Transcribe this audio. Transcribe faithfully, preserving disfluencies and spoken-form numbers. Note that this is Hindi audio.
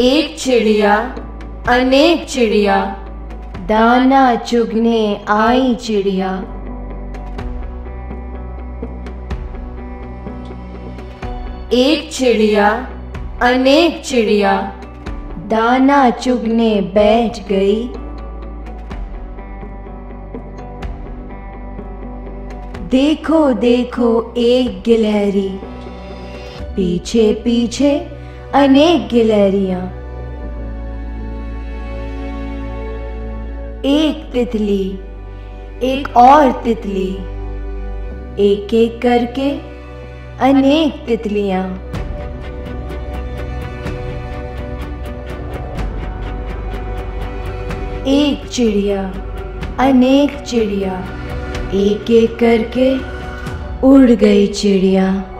एक चिड़िया अनेक चिड़िया, दाना चुगने आई चिड़िया। एक चिड़िया अनेक चिड़िया, दाना चुगने बैठ गई। देखो देखो एक गिलहरी, पीछे पीछे अनेक गिलहरियां। एक तितली एक और तितली, एक एक करके अनेक तितलियां। एक चिड़िया अनेक चिड़िया, एक एक करके उड़ गई चिड़िया।